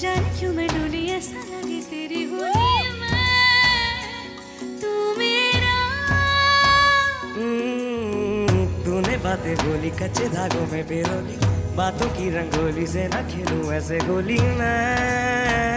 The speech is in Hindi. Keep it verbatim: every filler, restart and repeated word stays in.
जाने क्यों मैं डोली ऐसा लगे तेरी होली में तू मेरा। mm, तूने बातें बोली कच्चे धागों में पिरोली, बातों की रंगोली से ना खेलूं ऐसे गोली मैं।